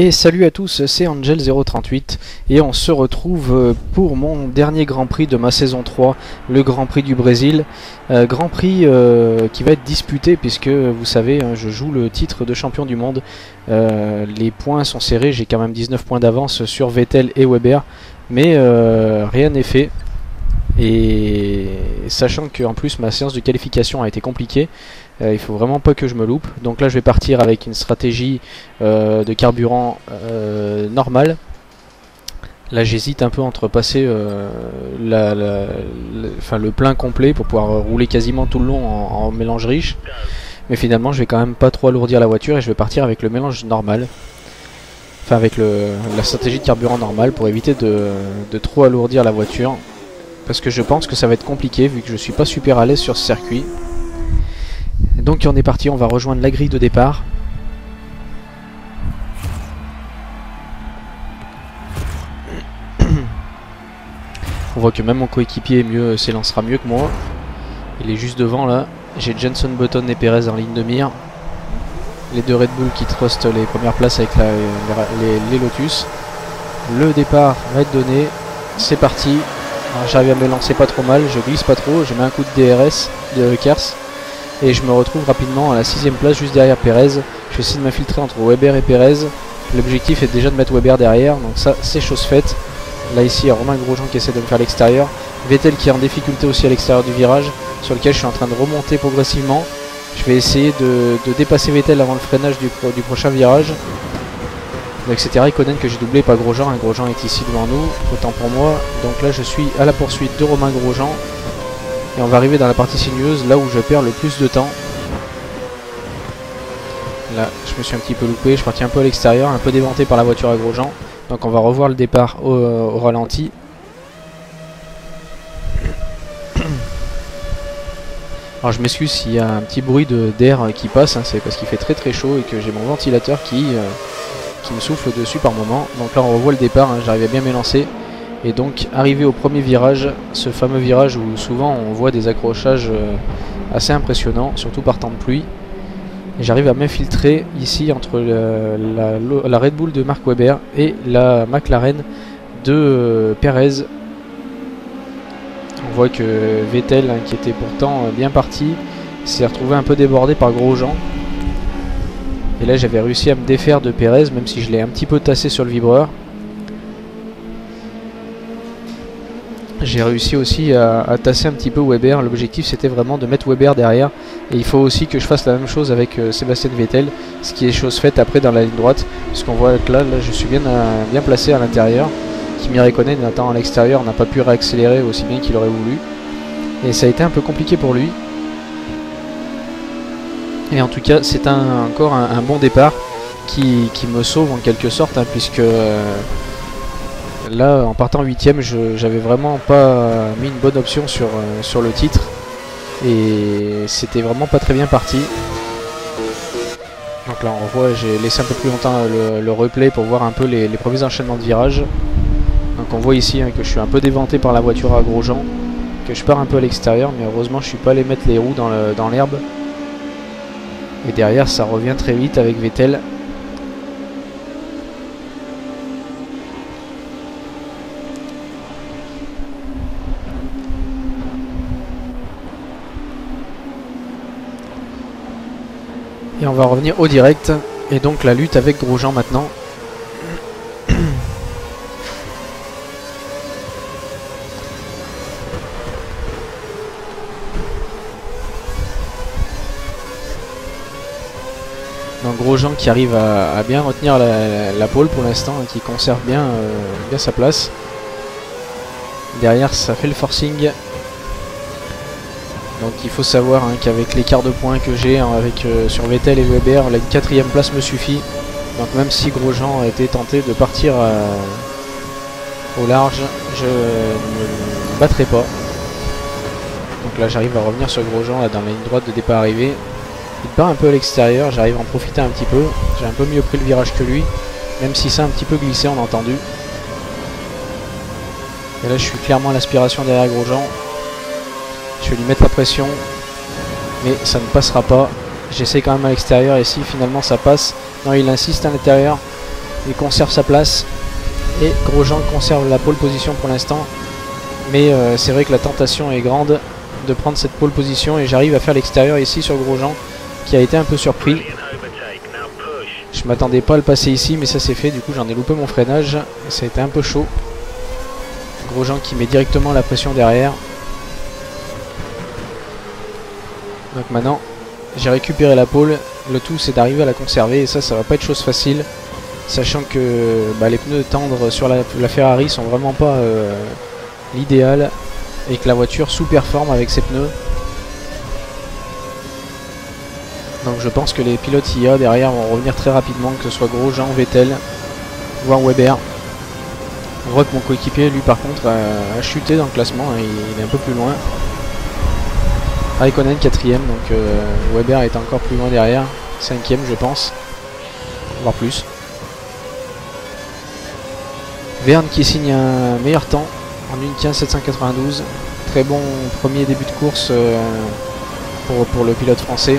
Et salut à tous, c'est Angel038 et on se retrouve pour mon dernier Grand Prix de ma saison 3, le Grand Prix du Brésil. Grand Prix qui va être disputé puisque vous savez, hein, je joue le titre de champion du monde. Les points sont serrés, j'ai quand même 19 points d'avance sur Vettel et Webber, mais rien n'est fait. Et sachant qu'en plus ma séance de qualification a été compliquée, il faut vraiment pas que je me loupe. Donc là je vais partir avec une stratégie de carburant normale. Là j'hésite un peu entre passer le plein complet pour pouvoir rouler quasiment tout le long en mélange riche. Mais finalement je vais quand même pas trop alourdir la voiture et je vais partir avec le mélange normal. Enfin avec la stratégie de carburant normale pour éviter de trop alourdir la voiture. Parce que je pense que ça va être compliqué vu que je suis pas super à l'aise sur ce circuit. Donc on est parti, on va rejoindre la grille de départ. On voit que même mon coéquipier s'élancera mieux que moi. Il est juste devant là. J'ai Jenson Button et Perez en ligne de mire. Les deux Red Bull qui trustent les premières places avec les Lotus. Le départ va être donné. C'est parti. J'arrive à me lancer pas trop mal, je glisse pas trop, je mets un coup de DRS de Kers et je me retrouve rapidement à la 6ème place juste derrière Perez. Je essaie de m'infiltrer entre Webber et Perez. L'objectif est déjà de mettre Webber derrière, donc ça c'est chose faite. Là ici il y a Romain Grosjean qui essaie de me faire l'extérieur. Vettel qui est en difficulté aussi à l'extérieur du virage sur lequel je suis en train de remonter progressivement. Je vais essayer de dépasser Vettel avant le freinage du prochain virage. Etc. Räikkönen que j'ai doublé par Grosjean, hein. Grosjean est ici devant nous, autant pour moi. Donc là je suis à la poursuite de Romain Grosjean et on va arriver dans la partie sinueuse, là où je perds le plus de temps. Là je me suis un petit peu loupé, je suis parti un peu à l'extérieur, un peu déventé par la voiture à Grosjean. Donc on va revoir le départ au ralenti. Alors je m'excuse s'il y a un petit bruit d'air qui passe, hein. C'est parce qu'il fait très très chaud et que j'ai mon ventilateur qui me souffle dessus par moment. Donc là on revoit le départ, hein. J'arrive à bien m'élancer et donc arrivé au premier virage, ce fameux virage où souvent on voit des accrochages assez impressionnants, surtout par temps de pluie. J'arrive à m'infiltrer ici entre la Red Bull de Mark Webber et la McLaren de Perez. On voit que Vettel, hein, qui était pourtant bien parti, s'est retrouvé un peu débordé par Grosjean. Et là j'avais réussi à me défaire de Perez, même si je l'ai un petit peu tassé sur le vibreur. J'ai réussi aussi à tasser un petit peu Webber. L'objectif c'était vraiment de mettre Webber derrière. Et il faut aussi que je fasse la même chose avec Sébastien Vettel, ce qui est chose faite après dans la ligne droite. Puisqu'on voit que là je suis bien placé à l'intérieur. Kimi Räikkönen attend à l'extérieur, n'a pas pu réaccélérer aussi bien qu'il aurait voulu. Et ça a été un peu compliqué pour lui. Et en tout cas c'est encore un bon départ qui me sauve en quelque sorte, hein, puisque là en partant 8ème j'avais vraiment pas mis une bonne option sur le titre et c'était vraiment pas très bien parti. Donc là on voit, j'ai laissé un peu plus longtemps le replay pour voir un peu les premiers enchaînements de virages. Donc on voit ici, hein, que je suis un peu déventé par la voiture à Grosjean, que je pars un peu à l'extérieur, mais heureusement je suis pas allé mettre les roues dans l'herbe. Et derrière ça revient très vite avec Vettel. Et on va revenir au direct. Et donc la lutte avec Grosjean maintenant. Grosjean qui arrive à bien retenir la pole pour l'instant et qui conserve bien sa place. Derrière ça fait le forcing. Donc il faut savoir, hein, qu'avec l'écart de points que j'ai, hein, sur Vettel et Webber, la 4ème place me suffit. Donc même si Grosjean a été tenté de partir au large, je ne me battrai pas. Donc là j'arrive à revenir sur Grosjean là, dans la ligne droite de départ arrivée. Il part un peu à l'extérieur, j'arrive à en profiter un petit peu. J'ai un peu mieux pris le virage que lui, même si ça a un petit peu glissé, on a entendu. Et là je suis clairement à l'aspiration derrière Grosjean. Je vais lui mettre la pression, mais ça ne passera pas. J'essaie quand même à l'extérieur et si finalement ça passe. Non, il insiste à l'intérieur. il conserve sa place et Grosjean conserve la pole position pour l'instant, mais c'est vrai que la tentation est grande de prendre cette pole position et j'arrive à faire l'extérieur ici sur Grosjean qui a été un peu surpris. Je m'attendais pas à le passer ici mais ça s'est fait, du coup j'en ai loupé mon freinage et ça a été un peu chaud. Grosjean qui met directement la pression derrière. Donc maintenant j'ai récupéré la pole, le tout c'est d'arriver à la conserver et ça va pas être chose facile, sachant que bah, les pneus tendres sur la Ferrari sont vraiment pas l'idéal et que la voiture sous-performe avec ses pneus. Donc je pense que les pilotes IA derrière vont revenir très rapidement, que ce soit Grosjean, Vettel, voire Webber. On voit que mon coéquipier lui par contre a chuté dans le classement, hein, il est un peu plus loin. Raikkonen 4ème, donc Webber est encore plus loin derrière, 5ème je pense, voire plus. Vergne qui signe un meilleur temps en 1.15.792, très bon premier début de course pour le pilote français.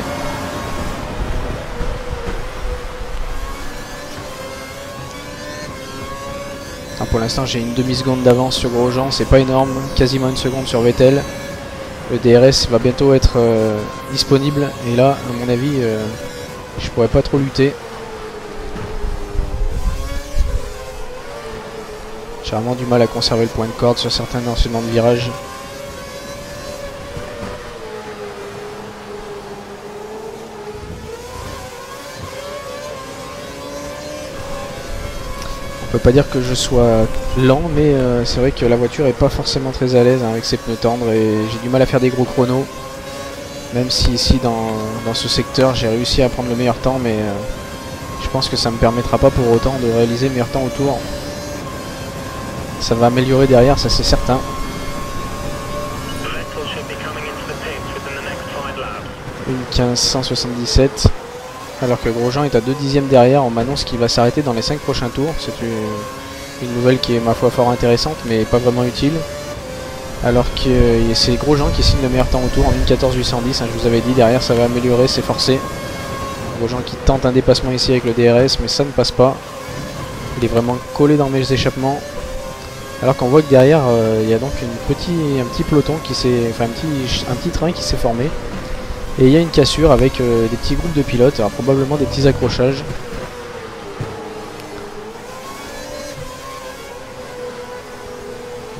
Alors pour l'instant j'ai une demi-seconde d'avance sur Grosjean, c'est pas énorme, quasiment une seconde sur Vettel. Le DRS va bientôt être disponible et là à mon avis je pourrais pas trop lutter. J'ai vraiment du mal à conserver le point de corde sur certains enchaînements de virages. On peut pas dire que je sois lent, mais c'est vrai que la voiture est pas forcément très à l'aise hein, avec ses pneus tendres et j'ai du mal à faire des gros chronos. Même si ici dans ce secteur j'ai réussi à prendre le meilleur temps, mais je pense que ça me permettra pas pour autant de réaliser le meilleur temps au tour. Ça va améliorer derrière, ça c'est certain. Une 1577. Alors que Grosjean est à 2 dixièmes derrière, on m'annonce qu'il va s'arrêter dans les 5 prochains tours. C'est une nouvelle qui est ma foi fort intéressante mais pas vraiment utile. Alors que c'est Grosjean qui signe le meilleur temps au tour en 1.14.810, hein, je vous avais dit, derrière ça va améliorer, c'est forcé. Grosjean qui tente un dépassement ici avec le DRS mais ça ne passe pas. Il est vraiment collé dans mes échappements. Alors qu'on voit que derrière, il y a donc un petit peloton qui s'est, enfin un petit train qui s'est formé. Et il y a une cassure avec des petits groupes de pilotes, alors probablement des petits accrochages.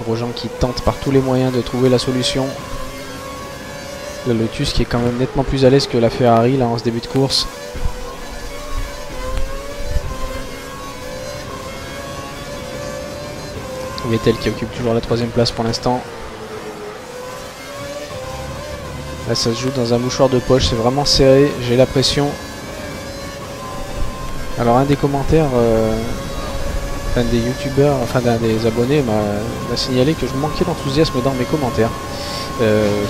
Grosjean qui tente par tous les moyens de trouver la solution. Le Lotus qui est quand même nettement plus à l'aise que la Ferrari là en ce début de course. Vettel qui occupe toujours la 3ème place pour l'instant. Là ça se joue dans un mouchoir de poche, c'est vraiment serré, j'ai la pression. Alors un des commentaires, un des youtubeurs, enfin d'un des abonnés m'a signalé que je manquais d'enthousiasme dans mes commentaires.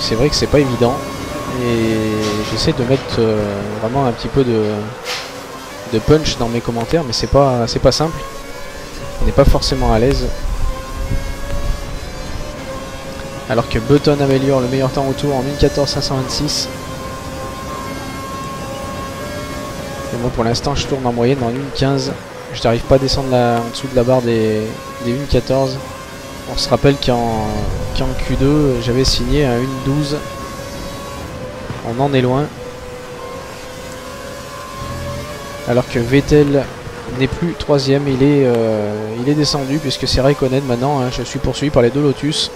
C'est vrai que c'est pas évident et j'essaie de mettre vraiment un petit peu de punch dans mes commentaires, mais c'est pas simple. On n'est pas forcément à l'aise. Alors que Button améliore le meilleur temps au tour en 1.14.526. Et moi pour l'instant je tourne en moyenne en 1.15. Je n'arrive pas à descendre en dessous de la barre des 1.14. On se rappelle qu'en Q2 j'avais signé à 1.12. On en est loin. Alors que Vettel n'est plus 3ème, il est descendu puisque c'est Raikkonen maintenant. Hein, je suis poursuivi par les deux Lotus.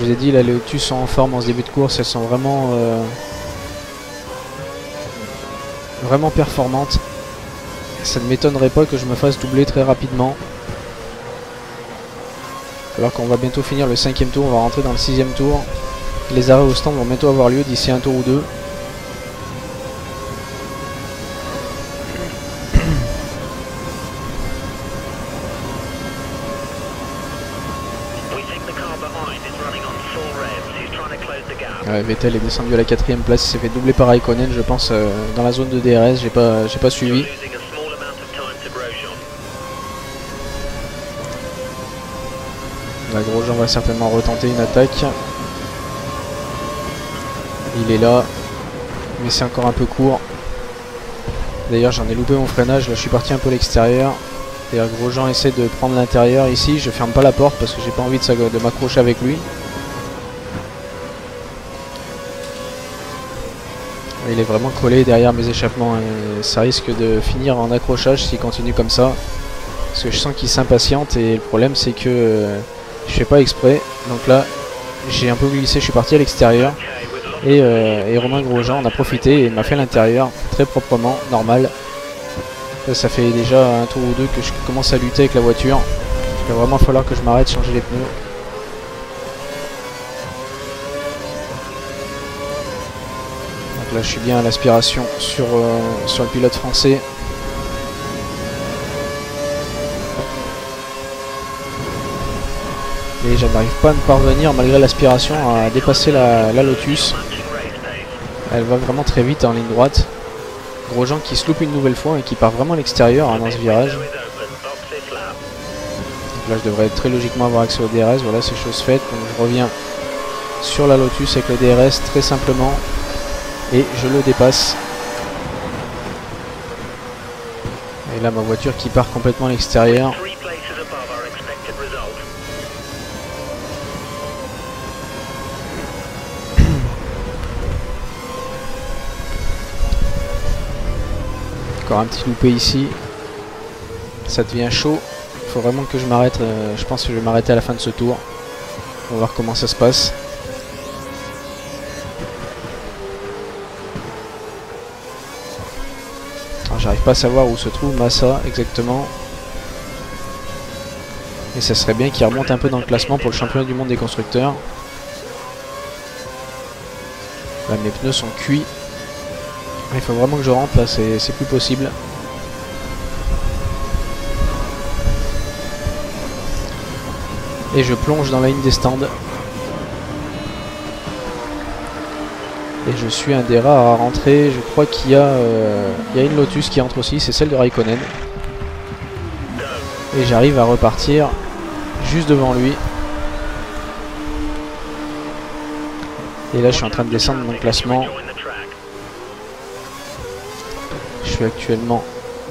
Je vous ai dit, là, les Lotus sont en forme en ce début de course, elles sont vraiment performantes. Ça ne m'étonnerait pas que je me fasse doubler très rapidement. Alors qu'on va bientôt finir le 5ème tour, on va rentrer dans le 6ème tour. Les arrêts au stand vont bientôt avoir lieu d'ici un tour ou deux. Vettel est descendu à la 4ème place, il s'est fait doubler par Raikkonen je pense dans la zone de DRS, j'ai pas suivi. La Grosjean va certainement retenter une attaque. Il est là, mais c'est encore un peu court. D'ailleurs j'en ai loupé mon freinage, là je suis parti un peu à l'extérieur. D'ailleurs Grosjean essaie de prendre l'intérieur ici, je ferme pas la porte parce que j'ai pas envie de m'accrocher avec lui. Il est vraiment collé derrière mes échappements et ça risque de finir en accrochage s'il continue comme ça. Parce que je sens qu'il s'impatiente et le problème c'est que je fais pas exprès. Donc là j'ai un peu glissé, je suis parti à l'extérieur. Et Romain Grosjean en a profité et m'a fait l'intérieur très proprement, normal. Là, ça fait déjà un tour ou deux que je commence à lutter avec la voiture. Il va vraiment falloir que je m'arrête, changer les pneus. Donc là je suis bien à l'aspiration sur le pilote français. Et je n'arrive pas à me parvenir malgré l'aspiration à dépasser la Lotus. Elle va vraiment très vite en ligne droite. Grosjean qui se loupe une nouvelle fois et qui part vraiment à l'extérieur dans ce virage. Donc là je devrais très logiquement avoir accès au DRS, voilà c'est chose faite. Donc je reviens sur la Lotus avec le DRS très simplement et je le dépasse. Et là ma voiture qui part complètement à l'extérieur. Un petit loupé ici, ça devient chaud, il faut vraiment que je m'arrête, je pense que je vais m'arrêter à la fin de ce tour, on va voir comment ça se passe. J'arrive pas à savoir où se trouve Massa exactement, et ça serait bien qu'il remonte un peu dans le classement pour le championnat du monde des constructeurs. Là, mes pneus sont cuits. Il faut vraiment que je rentre là, c'est plus possible. Et je plonge dans la ligne des stands. Et je suis un des rares à rentrer. Je crois qu'il y a une Lotus qui entre aussi, c'est celle de Räikkönen. Et j'arrive à repartir juste devant lui. Et là je suis en train de descendre mon classement. Je suis actuellement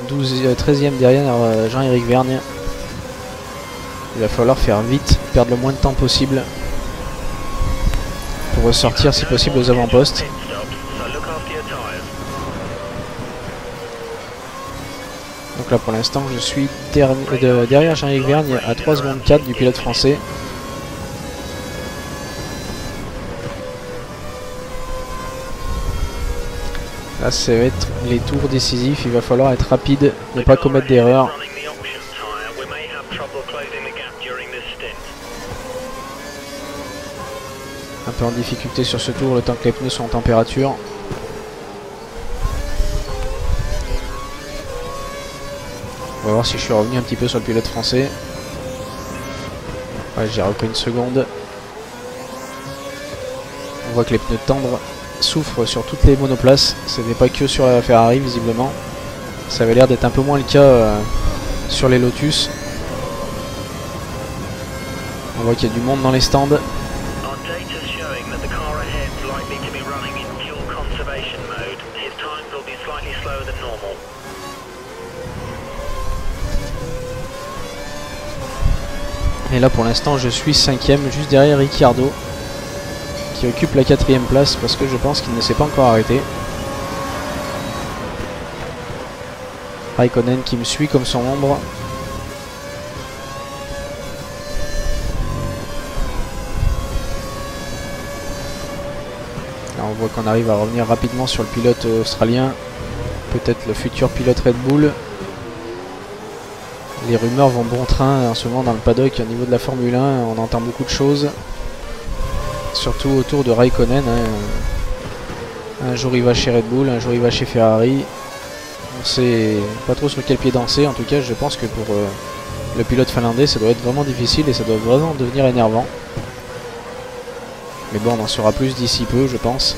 13e derrière Jean-Éric Vergne. Il va falloir faire vite, perdre le moins de temps possible pour ressortir si possible aux avant-postes. Donc là pour l'instant je suis derrière Jean-Éric Vergne à 3 secondes 4 du pilote français. Là, ça va être les tours décisifs, il va falloir être rapide, ne pas commettre d'erreur. Un peu en difficulté sur ce tour, le temps que les pneus sont en température. On va voir si je suis revenu un petit peu sur le pilote français. Ouais, j'ai repris une seconde. On voit que les pneus tendres souffre sur toutes les monoplaces, ce n'est pas que sur la Ferrari visiblement, ça avait l'air d'être un peu moins le cas sur les Lotus. On voit qu'il y a du monde dans les stands. Et là pour l'instant je suis 5ème juste derrière Ricciardo, qui occupe la 4ème place parce que je pense qu'il ne s'est pas encore arrêté. Räikkönen qui me suit comme son ombre. Là, on voit qu'on arrive à revenir rapidement sur le pilote australien, peut-être le futur pilote Red Bull. Les rumeurs vont bon train en ce moment dans le paddock au niveau de la Formule 1, on entend beaucoup de choses. Surtout autour de Räikkönen, hein. Un jour il va chez Red Bull, un jour il va chez Ferrari. On sait pas trop sur quel pied danser, en tout cas je pense que pour le pilote finlandais ça doit être vraiment difficile et ça doit vraiment devenir énervant. Mais bon on en saura plus d'ici peu je pense.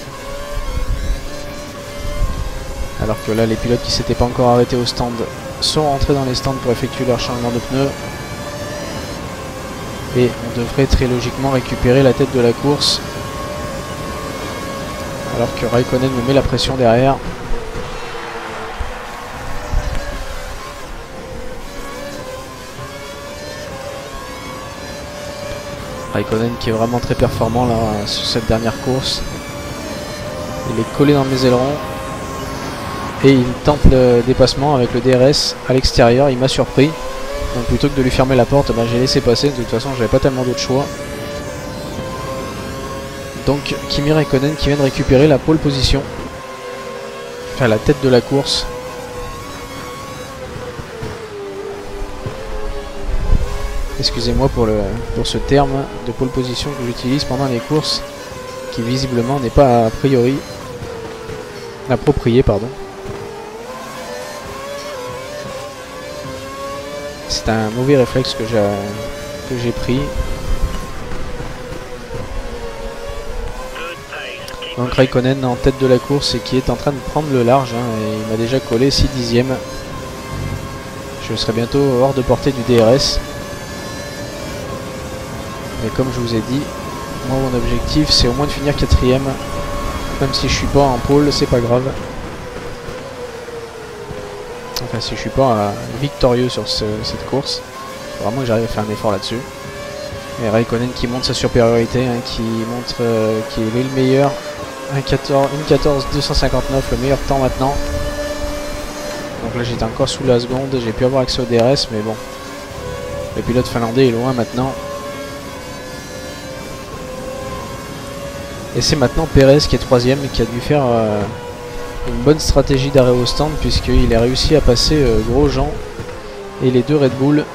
Alors que là les pilotes qui s'étaient pas encore arrêtés au stand sont rentrés dans les stands pour effectuer leur changement de pneus. Et on devrait très logiquement récupérer la tête de la course. Alors que Räikkönen me met la pression derrière. Räikkönen qui est vraiment très performant là sur cette dernière course. Il est collé dans mes ailerons et il tente le dépassement avec le DRS à l'extérieur. Il m'a surpris, donc plutôt que de lui fermer la porte, ben, j'ai laissé passer. De toute façon j'avais pas tellement d'autres choix. Donc Kimi Räikkönen qui vient de récupérer la pole position, enfin la tête de la course. Excusez-moi pour ce terme de pole position que j'utilise pendant les courses, qui visiblement n'est pas a priori approprié, pardon. C'est un mauvais réflexe que j'ai pris. Donc Räikkönen en tête de la course et qui est en train de prendre le large, hein, et il m'a déjà collé 6/10e. Je serai bientôt hors de portée du DRS. Mais comme je vous ai dit, moi mon objectif c'est au moins de finir 4ème. Même si je suis pas en pôle, c'est pas grave. Enfin si je suis pas victorieux sur cette course, vraiment que j'arrive à faire un effort là-dessus. Et Räikkönen qui montre sa supériorité, hein, qui montre qu'il est le meilleur. 1.14.259, le meilleur temps maintenant. Donc là j'étais encore sous la seconde, j'ai pu avoir accès au DRS, mais bon. Le pilote finlandais est loin maintenant. Et c'est maintenant Perez qui est 3ème et qui a dû faire une bonne stratégie d'arrêt au stand, puisqu'il a réussi à passer Grosjean et les deux Red Bull.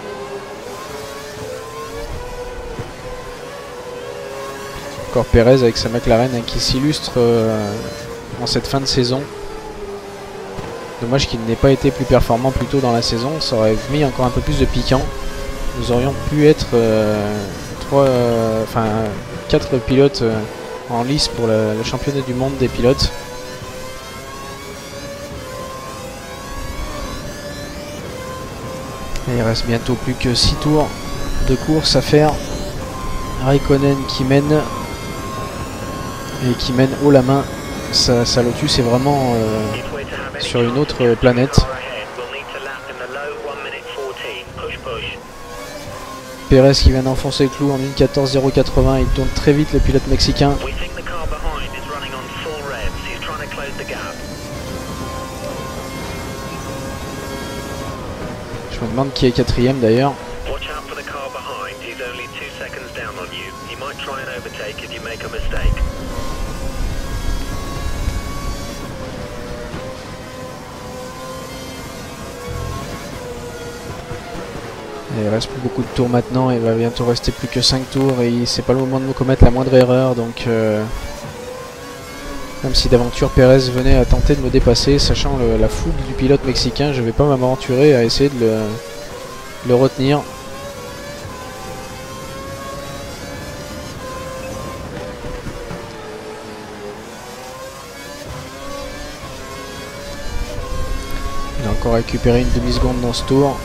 Encore Perez avec sa McLaren, hein, qui s'illustre en cette fin de saison. Dommage qu'il n'ait pas été plus performant plus tôt dans la saison, ça aurait mis encore un peu plus de piquant. Nous aurions pu être 4 pilotes en lice pour le championnat du monde des pilotes. Et il reste bientôt plus que 6 tours de course à faire. Räikkönen qui mène haut la main. Sa Lotus est vraiment sur une autre planète. Perez qui vient d'enfoncer le clou en 1.14.080, il tourne très vite le pilote mexicain. Je me demande qui est 4ème d'ailleurs. Il reste plus beaucoup de tours maintenant, il va bientôt rester plus que 5 tours et c'est pas le moment de nous commettre la moindre erreur, donc même si d'aventure Perez venait à tenter de me dépasser, sachant la fougue du pilote mexicain, je vais pas m'aventurer à essayer de le retenir. Il a encore récupéré une demi-seconde dans ce tour.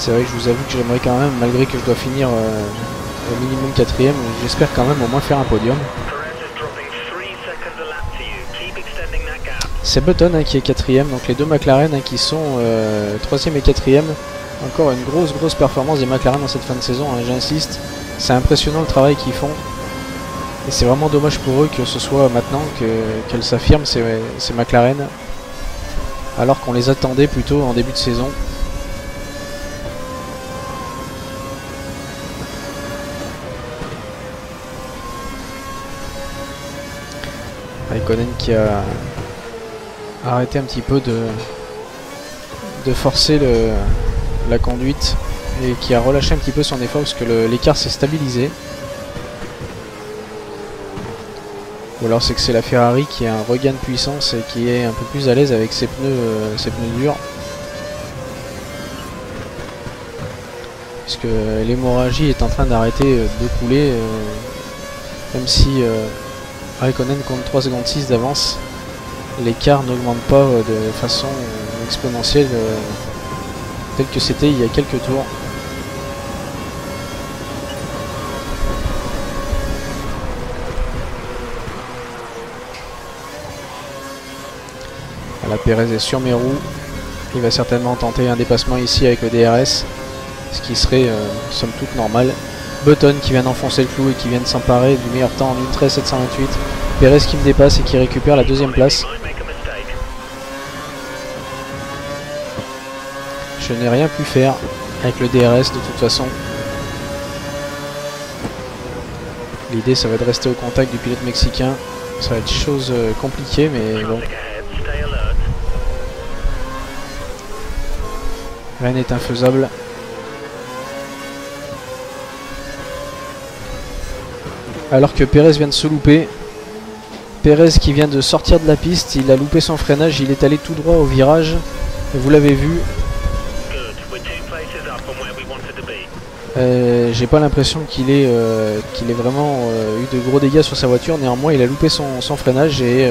C'est vrai que je vous avoue que j'aimerais quand même, malgré que je dois finir au minimum 4ème, j'espère quand même au moins faire un podium. C'est Button, hein, qui est 4ème, donc les deux McLaren, hein, qui sont 3ème et 4ème. Encore une grosse performance des McLaren dans cette fin de saison, hein, j'insiste. C'est impressionnant le travail qu'ils font. Et c'est vraiment dommage pour eux que ce soit maintenant qu'elles s'affirment, ces McLaren, alors qu'on les attendait plutôt en début de saison. Räikkönen qui a arrêté un petit peu de forcer la conduite et qui a relâché un petit peu son effort parce que l'écart s'est stabilisé. Ou alors c'est que c'est la Ferrari qui a un regain de puissance et qui est un peu plus à l'aise avec ses pneus durs. Puisque l'hémorragie est en train d'arrêter de couler, même si Räikkönen compte 3,6 secondes d'avance. L'écart n'augmente pas de façon exponentielle tel que c'était il y a quelques tours. La Perez est sur mes roues. Il va certainement tenter un dépassement ici avec le DRS, ce qui serait somme toute normal. Button qui vient d'enfoncer le clou et qui vient de s'emparer du meilleur temps en 1.13.728. Perez qui me dépasse et qui récupère la deuxième place. Je n'ai rien pu faire avec le DRS de toute façon. L'idée ça va être de rester au contact du pilote mexicain. Ça va être chose compliquée mais bon. Rien n'est infaisable. Alors que Perez vient de se louper. Perez qui vient de sortir de la piste, il a loupé son freinage, il est allé tout droit au virage. Vous l'avez vu. J'ai pas l'impression qu'il ait, vraiment eu de gros dégâts sur sa voiture. Néanmoins il a loupé son freinage et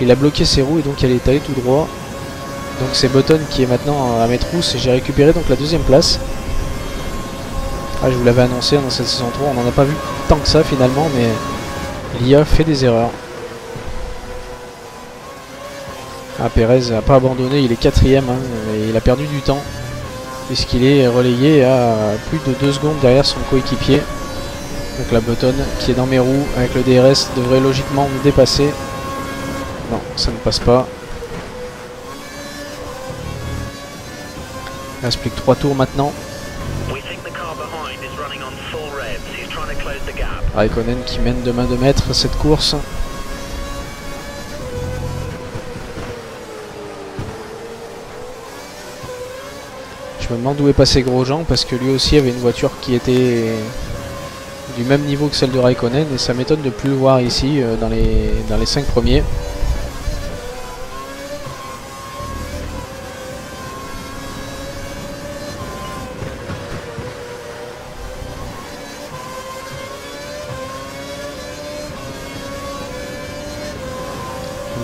il a bloqué ses roues et donc elle est allée tout droit. Donc c'est Button qui est maintenant à mes trousses et j'ai récupéré donc la deuxième place. Ah, je vous l'avais annoncé dans cette saison 3, on n'en a pas vu tant que ça finalement, mais l'IA fait des erreurs. Ah, Perez n'a pas abandonné, il est quatrième hein, et il a perdu du temps puisqu'il est relayé à plus de 2 secondes derrière son coéquipier. Donc la Button qui est dans mes roues avec le DRS devrait logiquement me dépasser. Non, ça ne passe pas. Il reste plus que 3 tours maintenant. Räikkönen qui mène de main de maître cette course. Je me demande où est passé Grosjean parce que lui aussi avait une voiture qui était du même niveau que celle de Räikkönen et ça m'étonne de ne plus le voir ici dans les 5 premiers.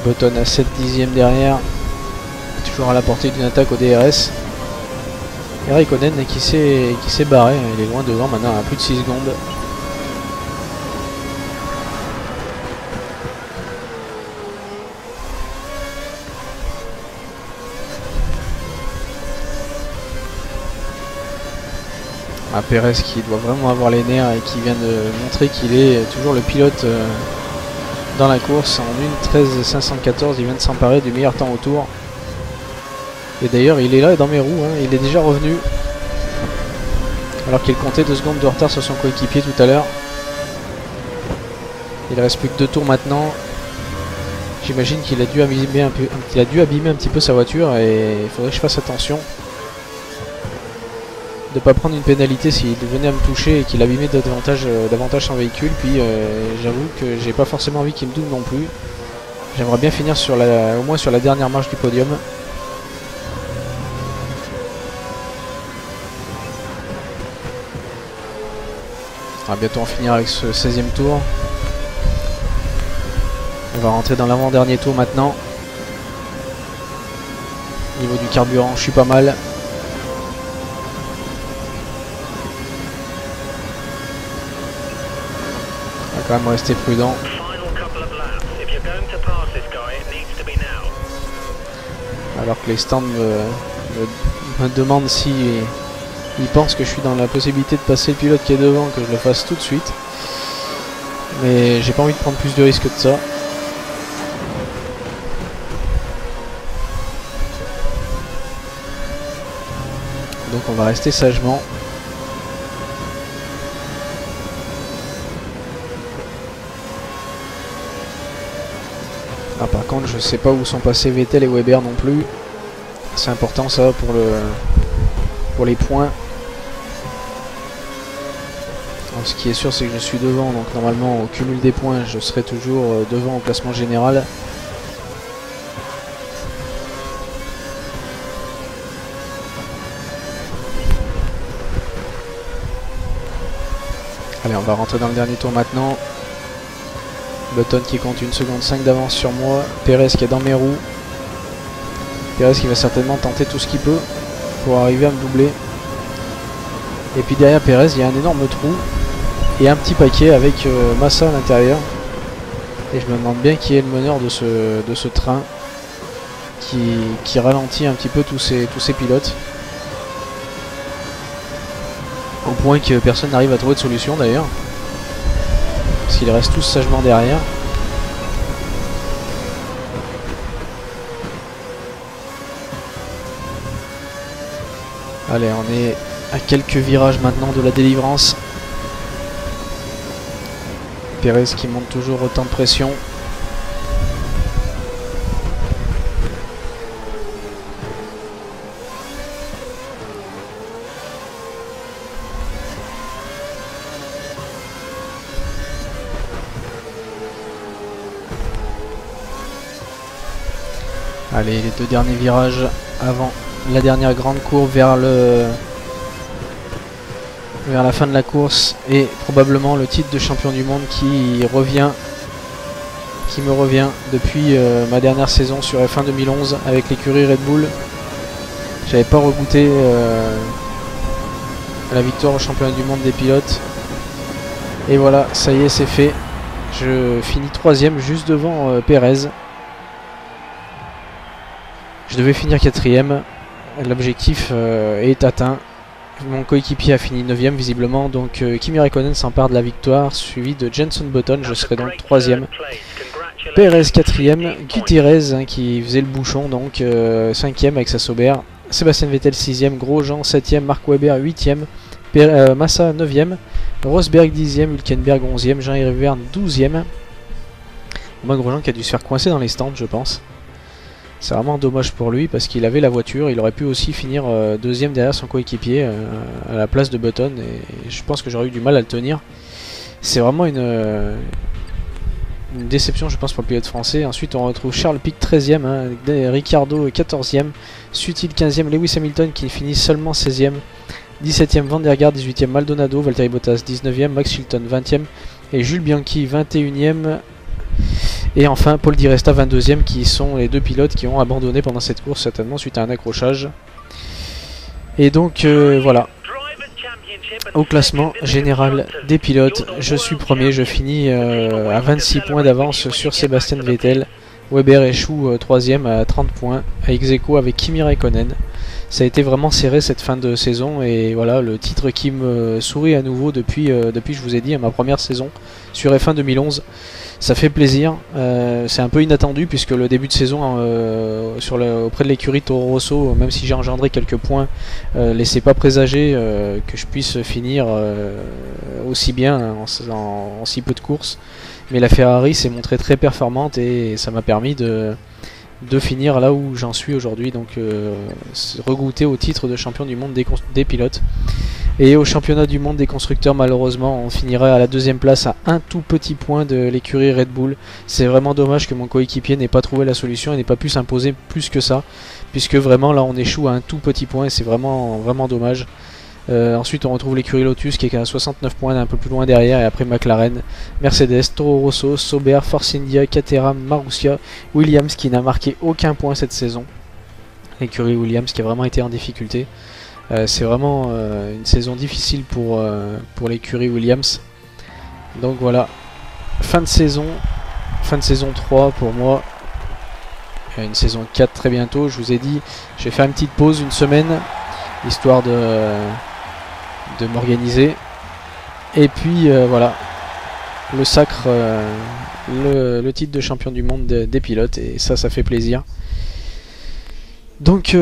Button à 7 dixièmes derrière, toujours à la portée d'une attaque au DRS. Et Räikkönen qui s'est barré, il est loin devant maintenant à plus de 6 secondes. Ah, Perez qui doit vraiment avoir les nerfs et qui vient de montrer qu'il est toujours le pilote dans la course en 1.13.514, il vient de s'emparer du meilleur temps au tour. Et d'ailleurs il est là dans mes roues, hein, il est déjà revenu. Alors qu'il comptait 2 secondes de retard sur son coéquipier tout à l'heure. Il reste plus que 2 tours maintenant. J'imagine qu'il a dû abîmer un petit peu sa voiture et il faudrait que je fasse attention. De ne pas prendre une pénalité s'il venait à me toucher et qu'il abîmait davantage son véhicule. Puis j'avoue que j'ai pas forcément envie qu'il me double non plus. J'aimerais bien finir sur au moins sur la dernière marche du podium. On va bientôt en finir avec ce 16e tour. On va rentrer dans l'avant-dernier tour maintenant. Au niveau du carburant, je suis pas mal. Quand même rester prudent. Alors que les stands me demandent si ils pensent que je suis dans la possibilité de passer le pilote qui est devant, que je le fasse tout de suite. Mais j'ai pas envie de prendre plus de risques que de ça. Donc on va rester sagement. Ah, par contre je sais pas où sont passés Vettel et Webber non plus. C'est important ça pour les points. Alors, ce qui est sûr c'est que je suis devant, donc normalement au cumul des points je serai toujours devant au classement général. Allez, on va rentrer dans le dernier tour maintenant. Button qui compte 1,5 secondes d'avance sur moi. Perez qui est dans mes roues. Perez qui va certainement tenter tout ce qu'il peut pour arriver à me doubler. Et puis derrière Perez, il y a un énorme trou et un petit paquet avec Massa à l'intérieur. Et je me demande bien qui est le meneur de ce train. qui ralentit un petit peu tous ces pilotes. Au point que personne n'arrive à trouver de solution d'ailleurs. Parce qu'ils restent tous sagement derrière. Allez, on est à quelques virages maintenant de la délivrance. Perez qui monte toujours autant de pression. Allez, les deux derniers virages avant la dernière grande courbe vers la fin de la course, et probablement le titre de champion du monde qui me revient depuis ma dernière saison sur F1 2011 avec l'écurie Red Bull. J'avais pas regoûté la victoire au championnat du monde des pilotes, et voilà, ça y est, c'est fait. Je finis 3ème juste devant Perez. Je devais finir 4ème, l'objectif est atteint. Mon coéquipier a fini 9ème visiblement, donc Kimi Räikkönen s'empare de la victoire, suivi de Jenson Button. Je serai donc 3ème. Perez 4ème, Gutierrez qui faisait le bouchon donc 5ème avec sa Sauber, Sébastien Vettel 6ème, Grosjean 7ème, Mark Webber 8ème, Massa 9ème, Rosberg 10ème, Hülkenberg 11ème, Jean-Éric Vergne 12ème. Moi, Grosjean qui a dû se faire coincer dans les stands, je pense. C'est vraiment dommage pour lui parce qu'il avait la voiture, il aurait pu aussi finir 2ème derrière son coéquipier à la place de Button, et je pense que j'aurais eu du mal à le tenir. C'est vraiment une déception, je pense, pour le pilote français. Ensuite on retrouve Charles Pic 13ème, hein, Ricciardo 14ème, Sutil 15ème, Lewis Hamilton qui finit seulement 16ème, 17ème Vandergaard, 18ème Maldonado, Valtteri Bottas 19ème, Max Chilton 20ème et Jules Bianchi 21ème. Et enfin Paul Di Resta 22ème, qui sont les deux pilotes qui ont abandonné pendant cette course, certainement suite à un accrochage. Et donc voilà, au classement général des pilotes, je suis premier, je finis à 26 points d'avance sur Sébastien Vettel. Webber échoue 3ème à 30 points, à ex-aequo avec Kimi Räikkönen. Ça a été vraiment serré cette fin de saison, et voilà le titre qui me sourit à nouveau depuis, je vous ai dit, ma première saison sur F1 2011. Ça fait plaisir, c'est un peu inattendu puisque le début de saison auprès de l'écurie Toro Rosso, même si j'ai engendré quelques points, laissait pas présager que je puisse finir aussi bien en si peu de courses. Mais la Ferrari s'est montrée très performante et ça m'a permis de finir là où j'en suis aujourd'hui, donc regoûter au titre de champion du monde des pilotes. Et au championnat du monde des constructeurs, malheureusement, on finira à la 2ème place, à un tout petit point de l'écurie Red Bull. C'est vraiment dommage que mon coéquipier n'ait pas trouvé la solution et n'ait pas pu s'imposer plus que ça, puisque vraiment là on échoue à un tout petit point et c'est vraiment, vraiment dommage. Ensuite on retrouve l'écurie Lotus qui est à 69 points, un peu plus loin derrière, et après McLaren, Mercedes, Toro Rosso, Sauber, Force India, Caterham, Marussia, Williams qui n'a marqué aucun point cette saison. L'écurie Williams qui a vraiment été en difficulté. C'est vraiment une saison difficile pour l'écurie Williams. Donc voilà, fin de saison 3 pour moi. Une saison 4 très bientôt, je vous ai dit, je vais faire une petite pause une semaine, histoire de m'organiser, et puis voilà, le sacre, le titre de champion du monde des pilotes, et ça fait plaisir. Donc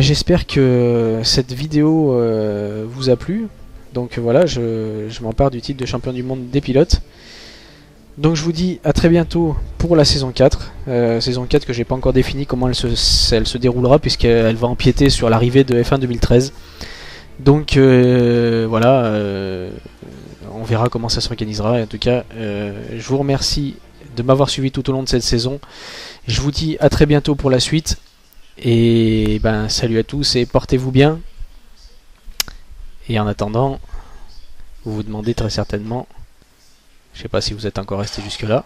j'espère que cette vidéo vous a plu. Donc voilà, je m'empare du titre de champion du monde des pilotes. Donc je vous dis à très bientôt pour la saison 4. Saison 4 que j'ai pas encore défini comment elle se déroulera, puisqu'elle va empiéter sur l'arrivée de F1 2013. Donc voilà, on verra comment ça s'organisera. En tout cas, je vous remercie de m'avoir suivi tout au long de cette saison. Je vous dis à très bientôt pour la suite. Et ben salut à tous et portez-vous bien. Et en attendant, vous vous demandez très certainement... Je sais pas si vous êtes encore resté jusque là,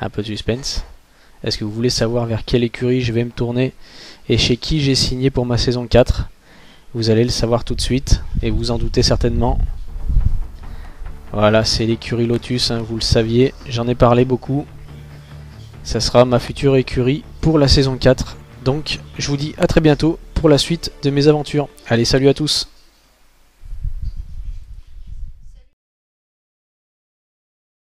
un peu de suspense. Est-ce que vous voulez savoir vers quelle écurie je vais me tourner et chez qui j'ai signé pour ma saison 4? Vous allez le savoir tout de suite et vous en doutez certainement. Voilà, c'est l'écurie Lotus, hein, vous le saviez, j'en ai parlé beaucoup. Ça sera ma future écurie pour la saison 4. Donc je vous dis à très bientôt pour la suite de mes aventures. Allez, salut à tous!